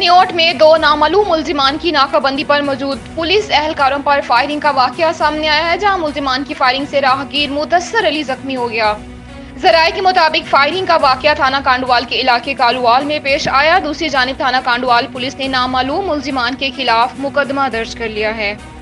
चनियोट में दो नामालूम मुल्जिमान की नाकाबंदी पर मौजूद पुलिस अहलकारों पर फायरिंग का वाकया सामने आया है, जहां मुल्जिमान की फायरिंग से राहगीर मुदस्सर अली जख्मी हो गया। जराये के मुताबिक फायरिंग का वाकया थाना कांडवाल के इलाके कालूवाल में पेश आया। दूसरी जानिब थाना कांडवाल पुलिस ने नामालूम मुल्जिमान के खिलाफ मुकदमा दर्ज कर लिया है।